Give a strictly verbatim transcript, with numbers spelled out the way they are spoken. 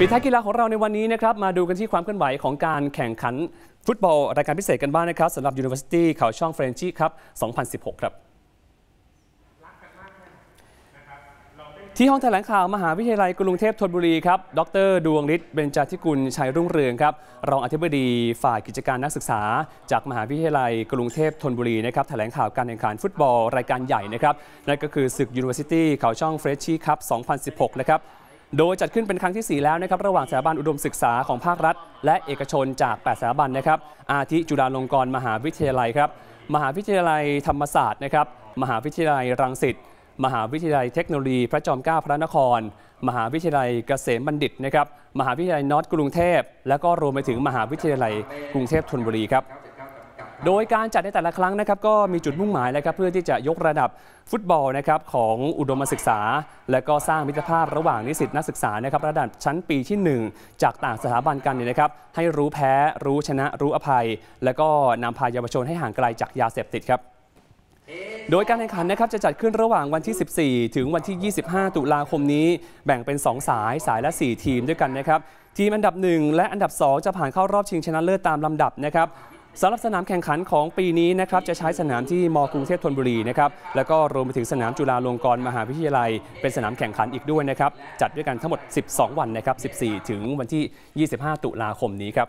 ปิดท้ายกีฬาของเราในวันนี้นะครับมาดูกันที่ความเคลื่อนไหวของการแข่งขันฟุตบอลรายการพิเศษกันบ้างนะครับสำหรับ University ข่าวช่อง Frenchie ครับ สองพันสิบหก ครับที่ห้องแถลงข่าวมหาวิทยาลัยกรุงเทพธนบุรีครับดร.ดวงฤทธิ์เบญจาธิกุลชัยรุ่งเรืองครับรองอธิบดีฝ่ายกิจการนักศึกษาจากมหาวิทยาลัยกรุงเทพธนบุรีนะครับแถลงข่าวการแข่งขันฟุตบอลรายการใหญ่นะครับนั่นก็คือศึก University ข่าวช่อง Frenchie ครับ สองพันสิบหก นะครับโดยจัดขึ้นเป็นครั้งที่สี่แล้วนะครับระหว่างสถาบันอุดมศึกษาของภาครัฐและเอกชนจากแปดสถาบันนะครับอาทิจุฬาลงกรณ์มหาวิทยาลัยครับมหาวิทยาลัยธรรมศาสตร์นะครับมหาวิทยาลัยรังสิตมหาวิทยาลัยเทคโนโลยีพระจอมเกล้าพระนครมหาวิทยาลัยเกษมบัณฑิตนะครับมหาวิทยาลัยนอร์ทกรุงเทพและก็รวมไปถึงมหาวิทยาลัยกรุงเทพธนบุรีครับโดยการจัดในแต่ละครั้งนะครับก็มีจุดมุ่งหมายนะครับเพื่อที่จะยกระดับฟุตบอลนะครับของอุดมศึกษาและก็สร้างมิตรภาพระหว่างนิสิตนักศึกษานะครับระดับชั้นปีที่หนึ่งจากต่างสถาบันกันเนี่ยนะครับให้รู้แพ้รู้ชนะรู้อภัยและก็นำพาเยาวชนให้ห่างไกลจากยาเสพติดครับโดยการแข่งขันนะครับจะจัดขึ้นระหว่างวันที่สิบสี่ถึงวันที่ยี่สิบห้าตุลาคมนี้แบ่งเป็นสองสายสายละสี่ทีมด้วยกันนะครับทีมอันดับหนึ่งและอันดับสองจะผ่านเข้ารอบชิงชนะเลิศตามลำดับนะครับสำหรับสนามแข่งขันของปีนี้นะครับจะใช้สนามที่ม.กรุงเทพธนบุรีนะครับแล้วก็รวมไปถึงสนามจุฬาลงกรณ์มหาวิทยาลัยเป็นสนามแข่งขันอีกด้วยนะครับจัดด้วยกันทั้งหมดสิบสองวันนะครับสิบสี่ถึงวันที่ยี่สิบห้าตุลาคมนี้ครับ